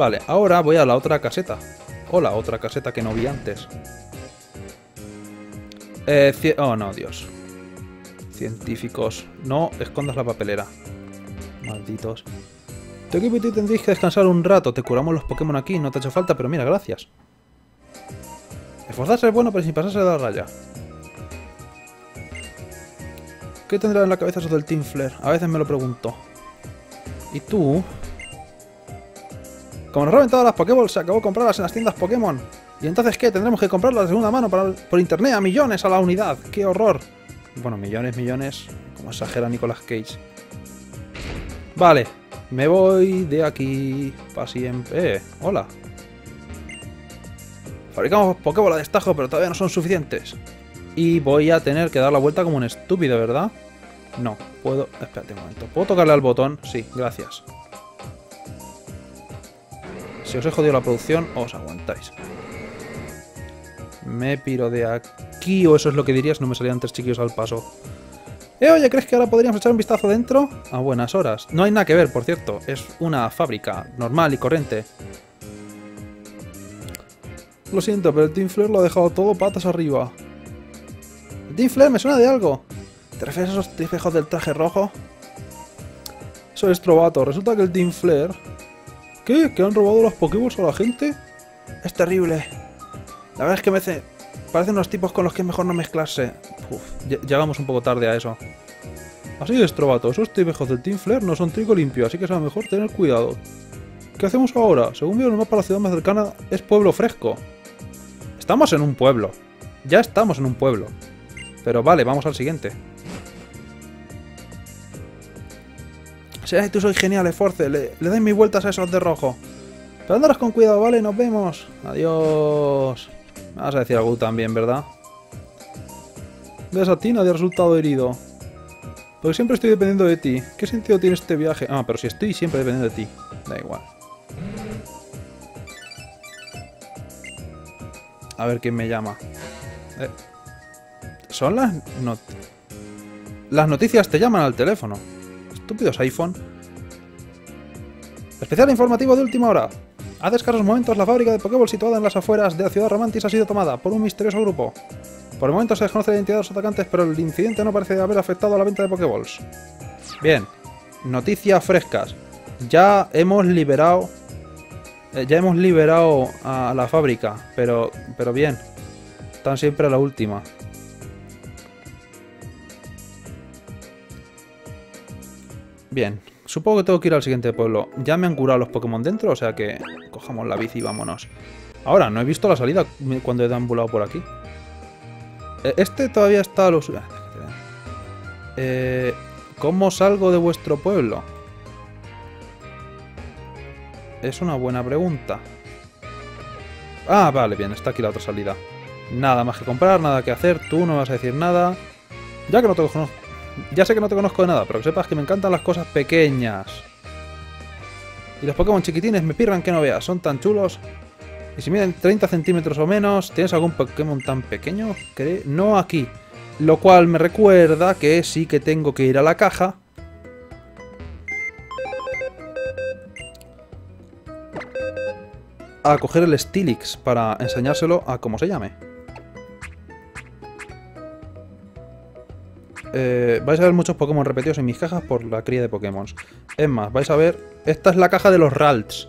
Vale, ahora voy a la otra caseta. O la otra caseta que no vi antes. Oh, no, Dios. Científicos. No escondas la papelera. Malditos. Tú y tú tendréis que descansar un rato. Te curamos los Pokémon aquí. No te ha hecho falta, pero mira, gracias. Esforzarse es bueno, pero sin pasarse de la raya. ¿Qué tendrá en la cabeza eso del Team Flare? A veces me lo pregunto. ¿Y tú? Como nos reventado las Pokéballs, se acabó comprarlas en las tiendas Pokémon. ¿Y entonces qué? Tendremos que comprarlas de segunda mano por internet a millones a la unidad. ¡Qué horror! Bueno, millones, millones. Como exagera Nicolas Cage. Vale. Me voy de aquí para siempre. Hola. Fabricamos Pokébola de estajo, pero todavía no son suficientes. Y voy a tener que dar la vuelta como un estúpido, ¿verdad? No, puedo... Espérate un momento. ¿Puedo tocarle al botón? Sí, gracias. Si os he jodido la producción, os aguantáis. Me piro de aquí, o eso es lo que dirías, no me salían tres chiquillos al paso. Oye, ¿crees que ahora podríamos echar un vistazo dentro? A buenas horas. No hay nada que ver, por cierto. Es una fábrica normal y corriente. Lo siento, pero el Team Flare lo ha dejado todo patas arriba. ¿El Team Flare me suena de algo? ¿Te refieres a esos tipejos del traje rojo? Eso es trovato. Resulta que el Team Flare... ¿Qué? ¿Que han robado los Pokéballs a la gente? Es terrible. La verdad es que me hace... Parecen unos tipos con los que es mejor no mezclarse. Uf, llegamos un poco tarde a eso. Así es, Trovato. Esos tipejos del Team Flare no son trigo limpio, así que será mejor tener cuidado. ¿Qué hacemos ahora? Según veo en el mapa, la ciudad más cercana es Pueblo Fresco. Estamos en un pueblo. Ya estamos en un pueblo. Pero vale, vamos al siguiente. Si tú sois genial, esforce. Le dais mis vueltas a esos de rojo. Pero andaros con cuidado, ¿vale? Nos vemos. Adiós. Me vas a decir algo también, ¿verdad? ¿Ves a ti? Nadie ha resultado herido. Porque siempre estoy dependiendo de ti. ¿Qué sentido tiene este viaje? Ah, pero si estoy siempre dependiendo de ti. Da igual. A ver quién me llama. Son las noticias. Las noticias te llaman al teléfono. Estúpidos iPhone. Especial informativo de última hora. Hace escasos momentos la fábrica de Pokéball situada en las afueras de la ciudad Romantis ha sido tomada por un misterioso grupo. Por el momento se desconoce la identidad de los atacantes, pero el incidente no parece haber afectado a la venta de Pokéballs. Bien, noticias frescas. Ya hemos liberado a la fábrica, pero bien. Están siempre a la última. Bien. Supongo que tengo que ir al siguiente pueblo. Ya me han curado los Pokémon dentro, o sea que cojamos la bici y vámonos. Ahora, no he visto la salida cuando he deambulado por aquí. Este todavía está a los... ¿Cómo salgo de vuestro pueblo? Es una buena pregunta. Ah, vale, bien, está aquí la otra salida. Nada más que comprar, nada que hacer, tú no vas a decir nada. Ya que no te conozco. Ya sé que no te conozco de nada, pero que sepas que me encantan las cosas pequeñas. Y los Pokémon chiquitines me pirran que no veas, son tan chulos. Y si miden 30 centímetros o menos, ¿tienes algún Pokémon tan pequeño? No aquí. Lo cual me recuerda que sí que tengo que ir a la caja. A coger el Steelix para enseñárselo a cómo se llame. Vais a ver muchos Pokémon repetidos en mis cajas por la cría de Pokémon. Es más, vais a ver... Esta es la caja de los Ralts.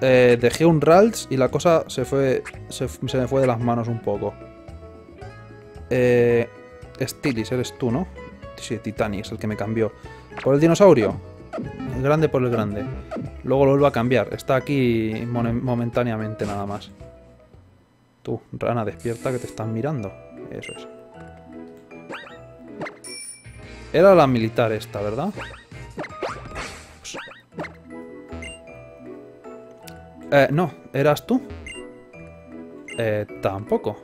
Dejé un Ralts y la cosa se me fue de las manos un poco. Steelix, eres tú, ¿no? Sí, Titanic es el que me cambió. ¿Por el dinosaurio? El grande por el grande. Luego lo vuelvo a cambiar. Está aquí momentáneamente nada más. Tú, rana, despierta que te están mirando. Eso es. Era la militar esta, ¿verdad? No, ¿eras tú? Tampoco.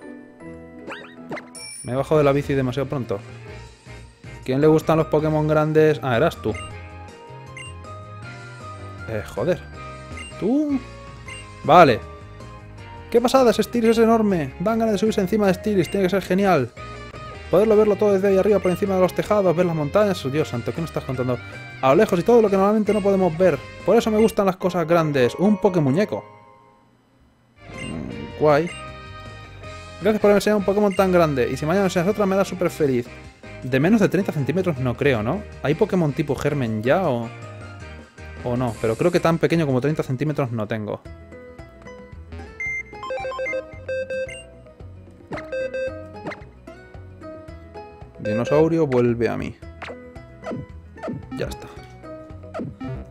Me he bajado de la bici demasiado pronto. ¿Quién le gustan los Pokémon grandes? Ah, eras tú. Joder. ¿Tú? Vale. ¡Qué pasada! Ese Steelix es enorme. Dan ganas de subirse encima de Steelix. Tiene que ser genial. Poderlo verlo todo desde ahí arriba, por encima de los tejados, ver las montañas. Dios santo, ¿qué me estás contando? a lo lejos y todo lo que normalmente no podemos ver. Por eso me gustan las cosas grandes. Un Pokémuñeco. Guay. Gracias por haberme enseñado un Pokémon tan grande. Y si mañana enseñas otra me da súper feliz. De menos de 30 centímetros no creo, ¿no? ¿Hay Pokémon tipo Germen ya o no? Pero creo que tan pequeño como 30 centímetros no tengo. Dinosaurio vuelve a mí. Ya está.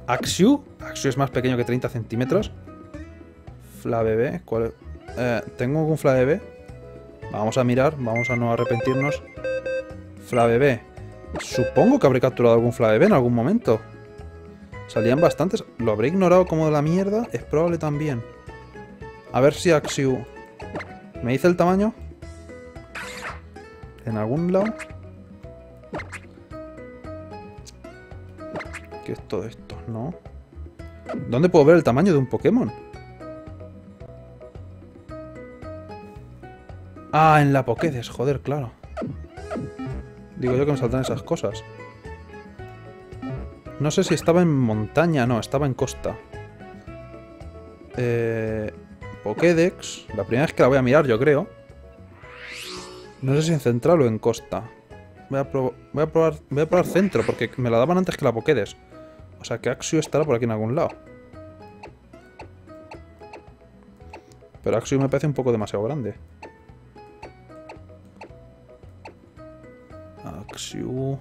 ¿Axew? ¿Axew es más pequeño que 30 centímetros? Flabébé. ¿Cuál? ¿Tengo algún Flabébé? Vamos a mirar. Vamos a no arrepentirnos. Flabébé. Supongo que habré capturado algún Flabébé en algún momento. Salían bastantes. Lo habré ignorado como la mierda. Es probable también. A ver si Axew... ¿Me dice el tamaño? En algún lado... ¿Qué es todo esto? No. ¿Dónde puedo ver el tamaño de un Pokémon? Ah, en la Pokédex, joder, claro. Digo yo que me saltan esas cosas. No sé si estaba en montaña, no, estaba en costa. Pokédex, la primera vez que la voy a mirar, yo creo. No sé si en central o en costa. Voy a probar centro, porque me la daban antes que la Pokédex. O sea que Axew estará por aquí en algún lado. Pero Axew me parece un poco demasiado grande. Axew...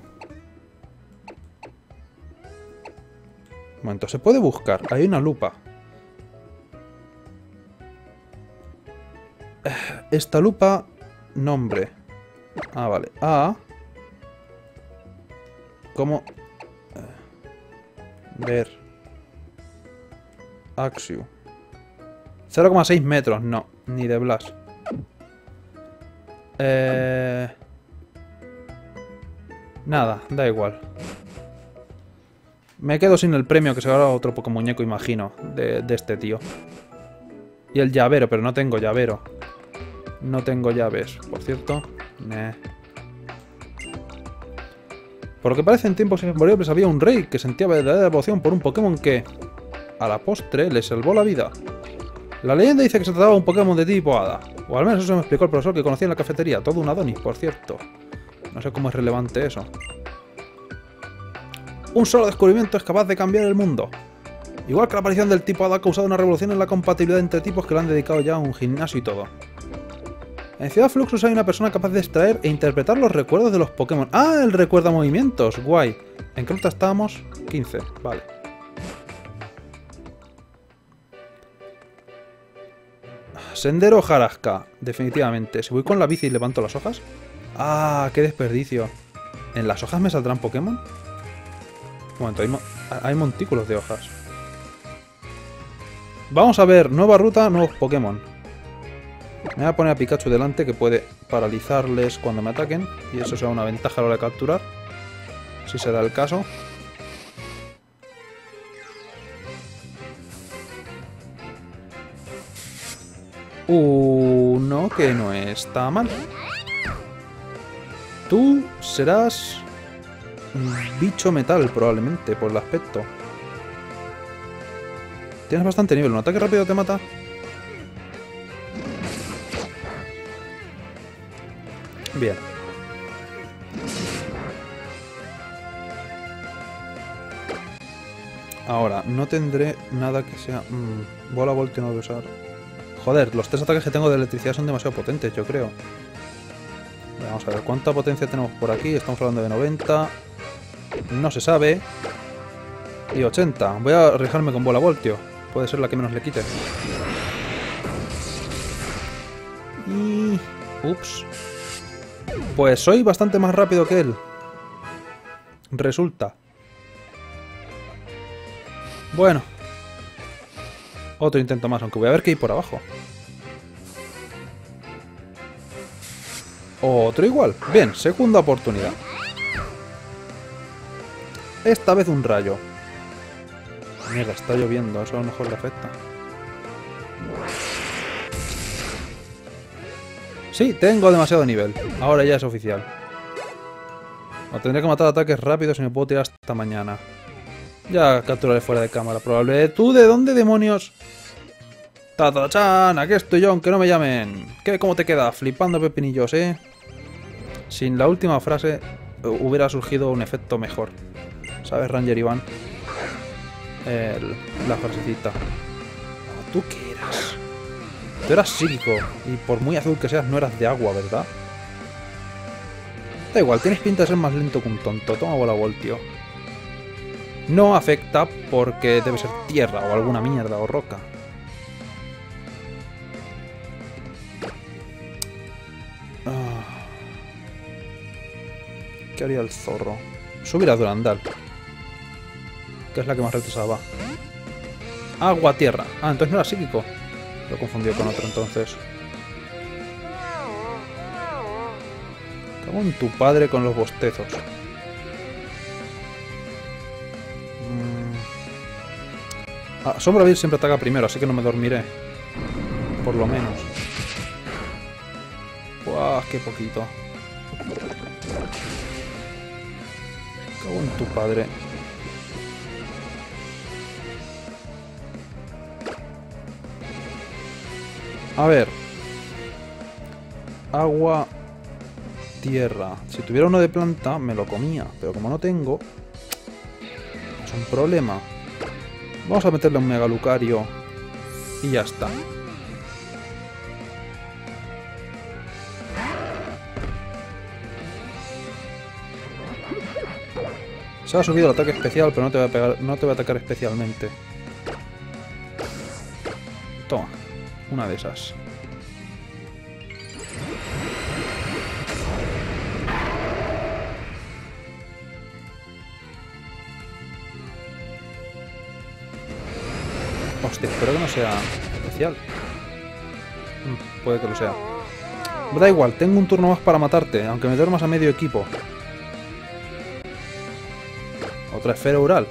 Momento, se puede buscar. Hay una lupa. Esta lupa... Nombre. Ah, vale. A... ¿Cómo? Ver. Axew. 0,6 metros. No, ni de Blas. Nada, da igual. Me quedo sin el premio que se va a dar otro Pokémuñeco, imagino, de este tío. Y el llavero, pero no tengo llavero. No tengo llaves, por cierto. Por lo que parece, en tiempos inmemoriales había un rey que sentía verdadera devoción por un Pokémon que, a la postre, le salvó la vida. La leyenda dice que se trataba de un Pokémon de tipo hada, o al menos eso me explicó el profesor que conocí en la cafetería, todo un Adonis, por cierto. No sé cómo es relevante eso. Un solo descubrimiento es capaz de cambiar el mundo. Igual que la aparición del tipo hada ha causado una revolución en la compatibilidad entre tipos que le han dedicado ya a un gimnasio y todo. En Ciudad Fluxus hay una persona capaz de extraer e interpretar los recuerdos de los Pokémon. ¡Ah! El recuerda movimientos. Guay. ¿En qué ruta estábamos? 15. Vale. Sendero Hojarasca. Definitivamente. Si voy con la bici y levanto las hojas... ¡Ah! ¡Qué desperdicio! ¿En las hojas me saldrán Pokémon? Un momento. Hay montículos de hojas. Vamos a ver. Nueva ruta, nuevos Pokémon. Me voy a poner a Pikachu delante, que puede paralizarles cuando me ataquen. Y eso será una ventaja a la hora de capturar. Si se da el caso. Uno que no está mal. Tú serás... bicho metal, probablemente, por el aspecto. Tienes bastante nivel. ¿Un ataque rápido te mata? Bien. Ahora, no tendré nada que sea... bola volteo no voy a usar. Joder, los tres ataques que tengo de electricidad son demasiado potentes, yo creo. Vamos a ver, ¿cuánta potencia tenemos por aquí? Estamos hablando de 90. No se sabe. Y 80. Voy a arriesgarme con bola volteo. Puede ser la que menos le quite. Y... ups. Pues soy bastante más rápido que él. Resulta. Bueno. Otro intento más, aunque voy a ver qué hay por abajo. Otro igual. Bien, segunda oportunidad. Esta vez un rayo. Mierda, está lloviendo. Eso a lo mejor le afecta. Sí, tengo demasiado nivel. Ahora ya es oficial. O tendré que matar ataques rápidos y me puedo tirar hasta mañana. Ya capturaré fuera de cámara, probable. ¿Tú de dónde demonios? Tatachana, aquí estoy yo, aunque no me llamen. ¿Qué, cómo te queda? Flipando pepinillos, ¿eh? Sin la última frase hubiera surgido un efecto mejor. ¿Sabes, Ranger Iván? La frasecita. No, ¿tú qué eras? Tú eras psíquico. Y por muy azul que seas, no eras de agua, ¿verdad? Da igual, tienes pinta de ser más lento que un tonto. Toma bola bol, tío. No afecta porque debe ser tierra o alguna mierda o roca. ¿Qué haría el zorro? Subir a Durandal, que es la que más retrasaba. Agua, tierra. Ah, entonces no era psíquico. Lo confundió con otro entonces. Cago en tu padre con los bostezos. Ah, Sombravid siempre ataca primero, así que no me dormiré. Por lo menos. Buah, qué poquito. Cago en tu padre. A ver. Agua. Tierra. Si tuviera uno de planta, me lo comía. Pero como no tengo, es un problema. Vamos a meterle un Megalucario. Y ya está. Se ha subido el ataque especial, pero no te voy a pegar, no te voy a atacar especialmente. Toma, una de esas. Hostia, espero que no sea especial. Puede que lo sea. Da igual, tengo un turno más para matarte, aunque me duermas a medio equipo. Otra esfera oral.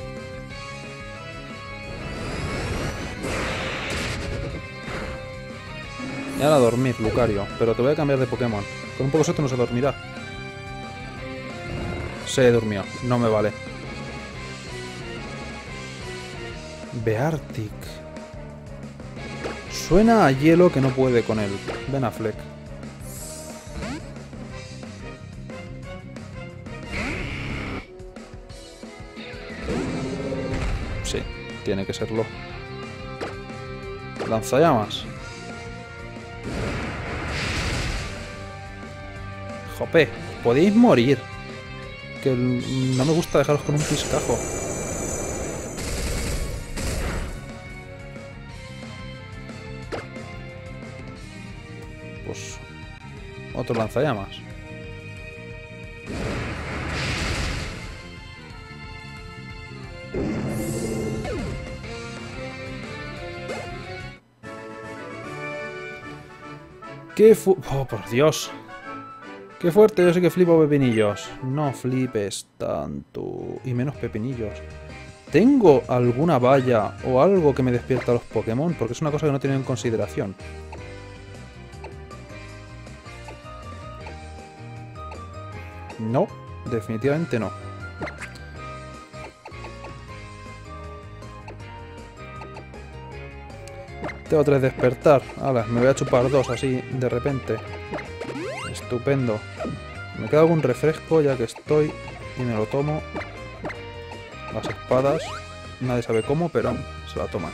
Y ahora a dormir, Lucario. Pero te voy a cambiar de Pokémon. Con un poco de suerte no se dormirá. Se durmió. No me vale. Beartic. Suena a hielo que no puede con él. Benaflet. Tiene que serlo. Lanzallamas. Jope, podéis morir. Que no me gusta dejaros con un piscajo. Pues otro lanzallamas. ¡Qué fu... ¡Oh, por Dios! ¡Qué fuerte! Yo sé que flipo pepinillos. No flipes tanto. Y menos pepinillos. ¿Tengo alguna valla o algo que me despierta a los Pokémon? Porque es una cosa que no he tenido en consideración. No, definitivamente no. Tengo 3 despertar. Ahora, me voy a chupar 2 así de repente. Estupendo. Me queda algún refresco ya que estoy y me lo tomo. Las espadas. Nadie sabe cómo, pero se la toman.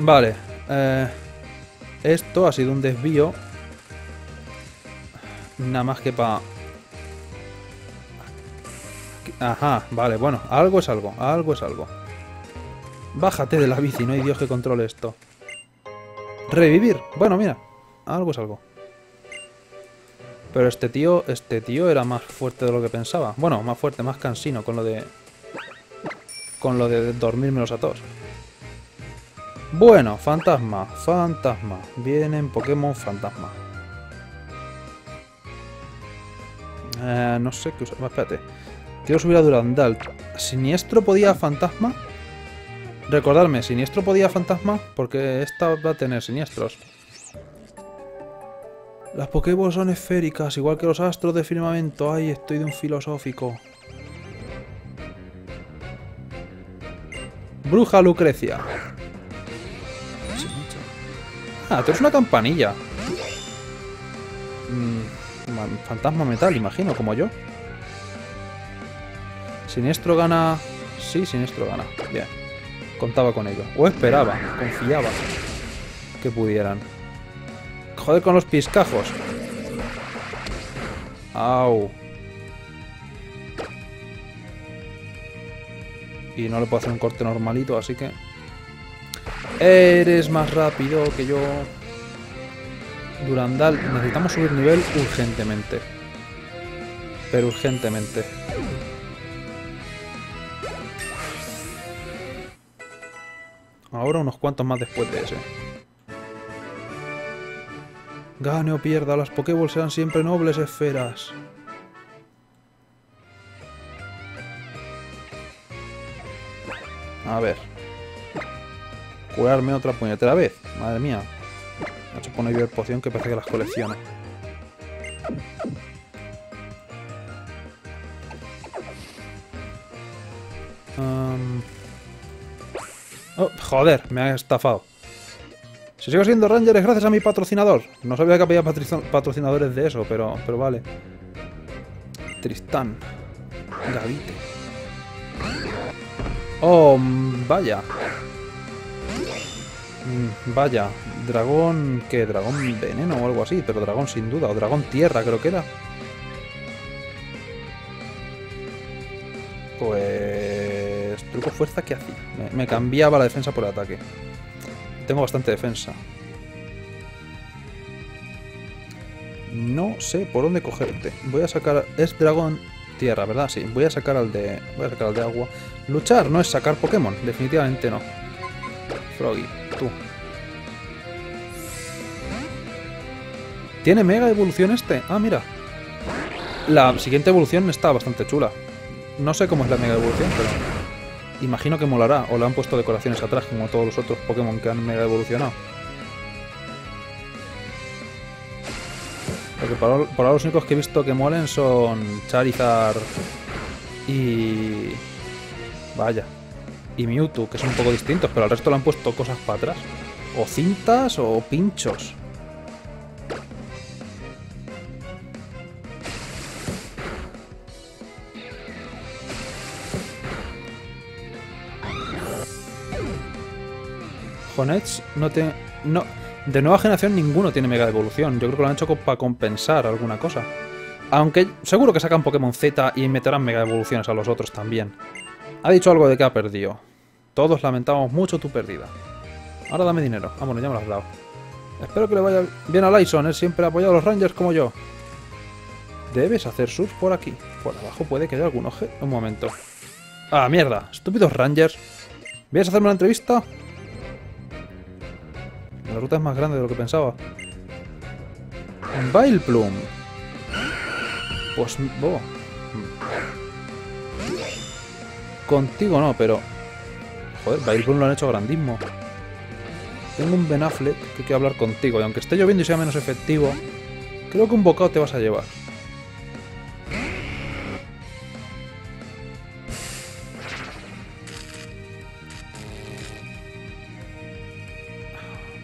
Vale. Esto ha sido un desvío. Nada más que para... Ajá, vale, bueno. Algo es algo. Algo es algo. Bájate de la bici, no hay Dios que controle esto. Revivir. Bueno, mira. Algo es algo. Pero este tío era más fuerte de lo que pensaba. Bueno, más fuerte, más cansino con lo de... Con lo de dormírmelos a todos. Bueno, fantasma. Fantasma. Vienen Pokémon fantasma. No sé qué usar. Espérate. Quiero subir a Durandal. ¿Siniestro podía fantasma? Recordarme, ¿siniestro podía fantasma? Porque esta va a tener siniestros. Las Pokéballs son esféricas, igual que los astros de firmamento. Ay, estoy de un filosófico. Bruja Lucrecia. Ah, tú eres una campanilla. Fantasma metal, imagino, como yo. Siniestro gana... Sí, siniestro gana. Bien. Contaba con ello. O esperaba, confiaba que pudieran. Joder con los piscajos. Au. Y no le puedo hacer un corte normalito, así que... Eres más rápido que yo. Durandal, necesitamos subir nivel urgentemente. Pero urgentemente. Ahora unos cuantos más después de ese. Gane o pierda, las Pokéballs serán siempre nobles esferas. A ver. Curarme otra puñetera vez. Madre mía. Me ha hecho poner yo el poción que parece que las colecciona. Oh, joder, me ha estafado. Si sigo siendo Ranger es gracias a mi patrocinador. No sabía que había patrocinadores de eso, pero vale. Tristán. Gavite. Oh, vaya. Vaya. Dragón... ¿Qué? Dragón veneno o algo así. Pero dragón sin duda. O dragón tierra creo que era. Pues... Truco fuerza, ¿qué hacía? Me cambiaba la defensa por el ataque. Tengo bastante defensa. No sé por dónde cogerte. Voy a sacar... Es dragón tierra, ¿verdad? Sí. Voy a sacar al de... Voy a sacar al de agua. Luchar no es sacar Pokémon. Definitivamente no. Froggy, tú. ¿Tiene mega evolución este? Ah, mira. La siguiente evolución está bastante chula. No sé cómo es la mega evolución, pero... Imagino que molará. O le han puesto decoraciones atrás, como todos los otros Pokémon que han mega evolucionado. Porque por ahora los únicos que he visto que molen son... Charizard... Y... Vaya. Y Mewtwo, que son un poco distintos, pero al resto le han puesto cosas para atrás. O cintas o pinchos. Honets no tiene... No, de nueva generación ninguno tiene mega evolución. Yo creo que lo han hecho para compensar alguna cosa. Aunque seguro que sacan Pokémon Z y meterán mega evoluciones a los otros también. Ha dicho algo de que ha perdido. Todos lamentamos mucho tu pérdida. Ahora dame dinero. Ah, bueno, ya me lo has dado. Espero que le vaya bien a Lysson. Él siempre ha apoyado a los Rangers como yo. Debes hacer surf por aquí. Por abajo puede que haya algún oje. Un momento. Ah, mierda. Estúpidos Rangers. ¿Vienes a hacerme una entrevista? La ruta es más grande de lo que pensaba. Bailplum. Pues... Oh. Contigo no, pero... Joder, Bailplum lo han hecho grandísimo. Tengo un Benaflet que quiero hablar contigo. Y aunque esté lloviendo y sea menos efectivo, creo que un bocado te vas a llevar.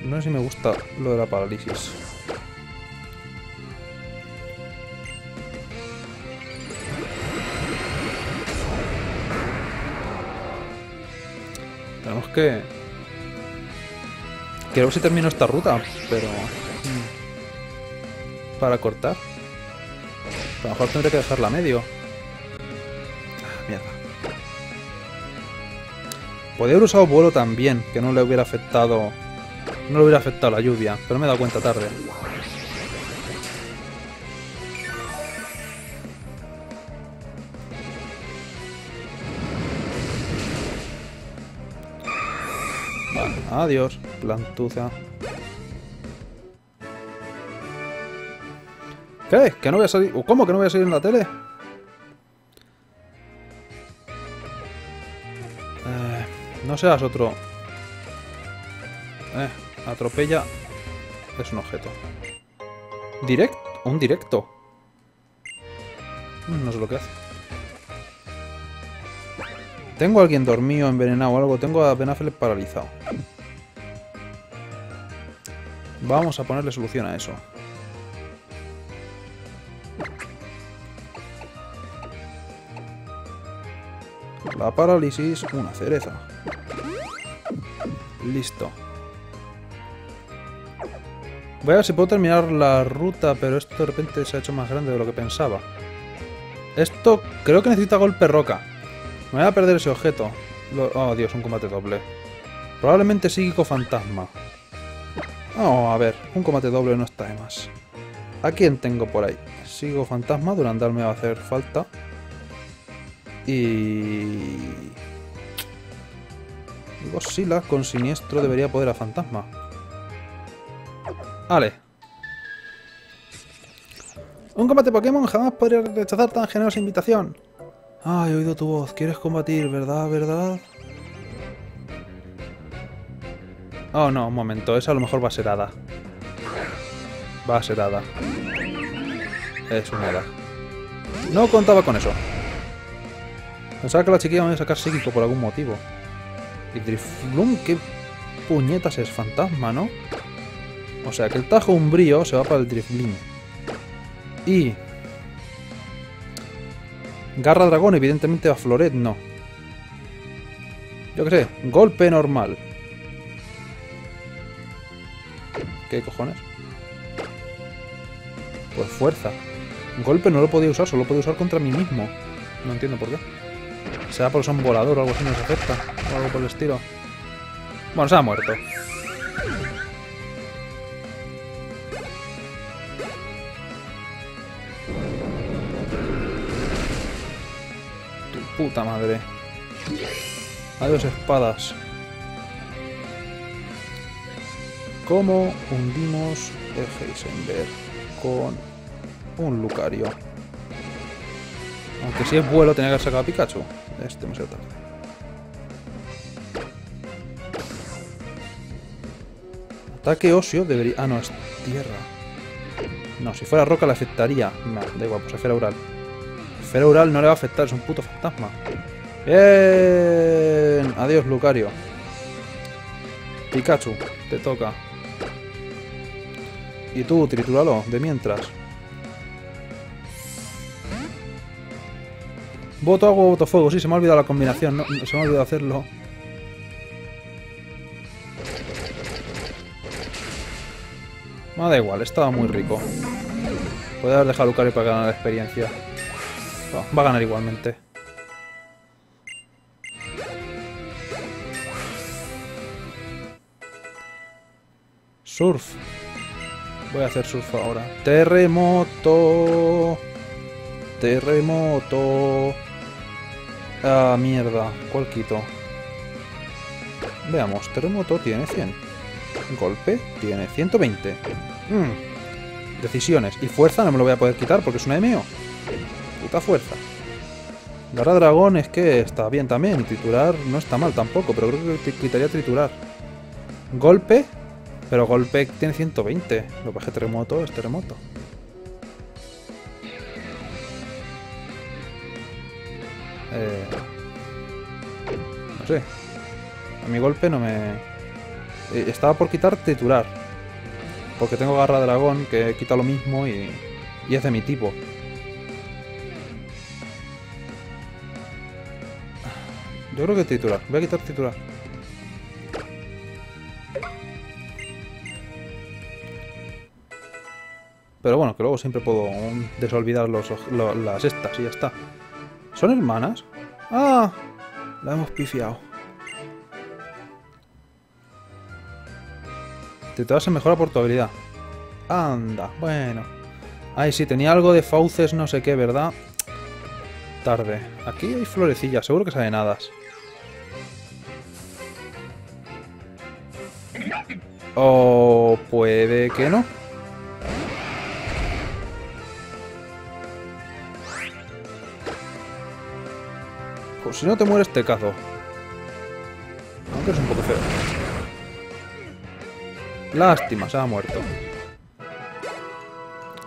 No sé si me gusta lo de la parálisis. Tenemos que... Quiero ver si termino esta ruta, pero... Para cortar. A lo mejor tendré que dejarla a medio. Ah, mierda. Podría haber usado vuelo también, que no le hubiera afectado... No le hubiera afectado la lluvia, pero me he dado cuenta tarde. Vale, adiós, plantuza. ¿Qué? ¿Que no voy a salir? ¿Cómo que no voy a salir en la tele? No seas otro... Atropella. Es un objeto. ¿Direct? ¿Un directo? No sé lo que hace. Tengo a alguien dormido, envenenado o algo. Tengo a Benaflet paralizado. Vamos a ponerle solución a eso. La parálisis, una cereza. Listo. Voy a ver si puedo terminar la ruta, pero esto de repente se ha hecho más grande de lo que pensaba. Esto creo que necesita golpe roca. Me voy a perder ese objeto. Oh, Dios, un combate doble. Probablemente psíquico fantasma. Oh, a ver, un combate doble no está de más. ¿A quién tengo por ahí? Psíquico fantasma, Durandal me va a hacer falta. Y... Godzilla con siniestro debería poder a fantasma. Vale. Un combate Pokémon jamás podría rechazar tan generosa invitación. Ay, he oído tu voz. Quieres combatir, ¿verdad? ¿Verdad? Oh, no, un momento. Esa a lo mejor va a ser hada. Va a ser hada. Es una hada. No contaba con eso. Pensaba que la chiquilla me iba a sacar psíquico por algún motivo. Y Drifblim, qué puñetas es fantasma, ¿no? O sea, que el tajo umbrío se va para el Drifblim. Y... Garra dragón, evidentemente a Floret no. Yo qué sé, golpe normal. ¿Qué cojones? Pues fuerza. Golpe no lo podía usar, solo lo podía usar contra mí mismo. No entiendo por qué. ¿Será porque son volador o algo así no se afecta? O algo por el estilo. Bueno, se ha muerto. Puta madre. Adiós espadas. ¿Cómo hundimos el Heisenberg con un Lucario? Aunque si es vuelo tenía que haber sacado a Pikachu. Es demasiado tarde. Ataque óseo debería... Ah, no, es tierra. No, si fuera roca le afectaría. No, da igual, pues esfera oral. Esfera oral no le va a afectar, es un puto fantasma. Bien. Adiós, Lucario. Pikachu, te toca. Y tú, tritúralo, de mientras. Voto agua, voto fuego. Sí, se me ha olvidado la combinación, ¿no? Se me ha olvidado hacerlo. No, da igual, estaba muy rico. Podría haber dejado a Lucario para ganar la experiencia. Va a ganar igualmente. Surf. Voy a hacer surf ahora. Terremoto. Terremoto. Ah, mierda. ¿Cuál quito? Veamos. Terremoto tiene 100. Golpe tiene 120. Decisiones. Y fuerza no me lo voy a poder quitar porque es una MO. Puta fuerza. Garra dragón es que está bien también. Y triturar no está mal tampoco. Pero creo que quitaría triturar. Golpe. Pero golpe tiene 120. Lo que pasa es que terremoto es terremoto. No sé. A mi golpe no me... Estaba por quitar triturar. Porque tengo garra dragón que quita lo mismo y es de mi tipo. Yo creo que triturar. Voy a quitar triturar. Pero bueno, que luego siempre puedo desolvidar las estas y ya está. ¿Son hermanas? ¡Ah! La hemos pifiado. Triturar se mejora por tu habilidad. Anda, bueno. Ay, sí, tenía algo de fauces no sé qué, ¿verdad? Tarde. Aquí hay florecillas, seguro que salen hadas. O puede que no. Pues si no te mueres te cazo. Aunque es un poco feo. Lástima, se ha muerto.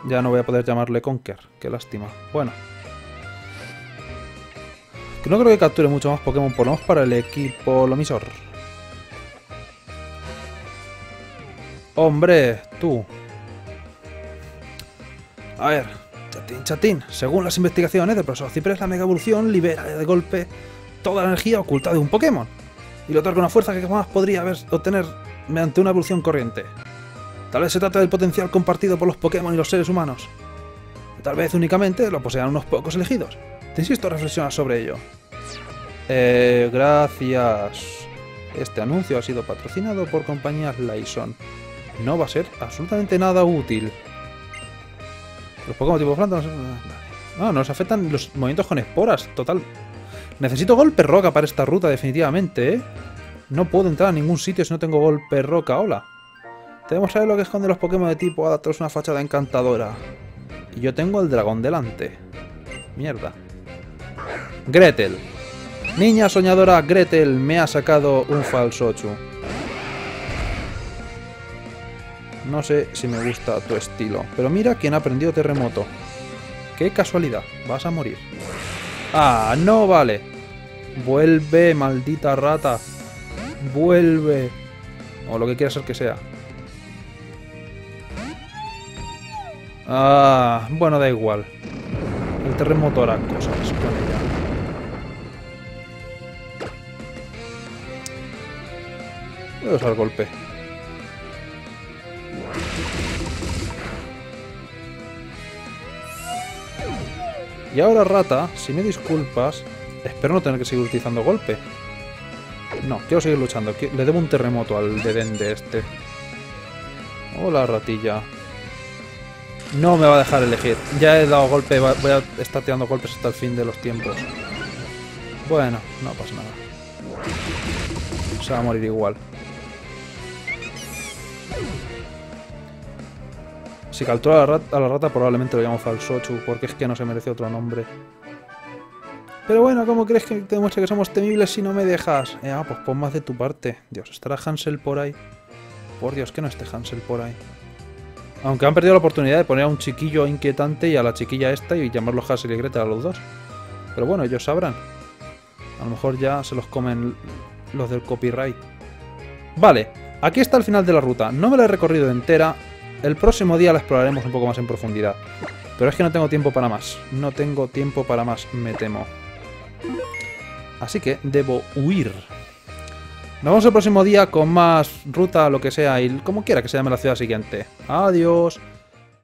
Ya no voy a poder llamarle Conker. Qué lástima. Bueno. Que no creo que capture mucho más Pokémon, por lo menos para el equipo Lomisor. ¡Hombre! ¡Tú! A ver, chatín. Según las investigaciones del profesor Ciprés, la mega evolución libera de golpe toda la energía oculta de un Pokémon y le otorga una fuerza que jamás podría obtener mediante una evolución corriente. Tal vez se trata del potencial compartido por los Pokémon y los seres humanos. Tal vez únicamente lo posean unos pocos elegidos. Te insisto a reflexionar sobre ello. Gracias. Este anuncio ha sido patrocinado por compañías Lysson. No va a ser absolutamente nada útil. Los Pokémon tipo planta no nos afectan los movimientos con esporas. Total. Necesito golpe roca para esta ruta definitivamente, ¿eh? No puedo entrar a ningún sitio si no tengo golpe roca. Hola. Debemos saber lo que esconde los Pokémon de tipo Adaptor. Es una fachada encantadora. Y yo tengo el dragón delante. Mierda. Gretel. Niña soñadora Gretel me ha sacado un Falsochu. No sé si me gusta tu estilo. Pero mira quién ha aprendido terremoto. Qué casualidad. Vas a morir. Ah, no vale. Vuelve, maldita rata. Vuelve. O lo que quieras ser que sea. Ah, bueno, da igual. El terremoto hará cosas con ella. Voy a usar golpe. Y ahora, rata, si me disculpas, espero no tener que seguir utilizando golpe. No, quiero seguir luchando. Le debo un terremoto al dedén de este. Hola, ratilla. No me va a dejar elegir. Ya he dado golpe, voy a estar tirando golpes hasta el fin de los tiempos. Bueno, no pasa nada. Se va a morir igual. Si captura a la rata probablemente lo llamo Falsochu, porque es que no se merece otro nombre. Pero bueno, ¿cómo crees que te demuestre que somos temibles si no me dejas? Pues pon más de tu parte. Dios, ¿estará Hansel por ahí? Por Dios, que no esté Hansel por ahí. Aunque han perdido la oportunidad de poner a un chiquillo inquietante y a la chiquilla esta y llamarlos Hansel y Gretel a los dos. Pero bueno, ellos sabrán. A lo mejor ya se los comen los del copyright. Vale, aquí está el final de la ruta. No me la he recorrido entera. El próximo día la exploraremos un poco más en profundidad. Pero es que no tengo tiempo para más. No tengo tiempo para más, me temo. Así que debo huir. Nos vemos el próximo día con más ruta, lo que sea, y como quiera que se llame la ciudad siguiente. Adiós.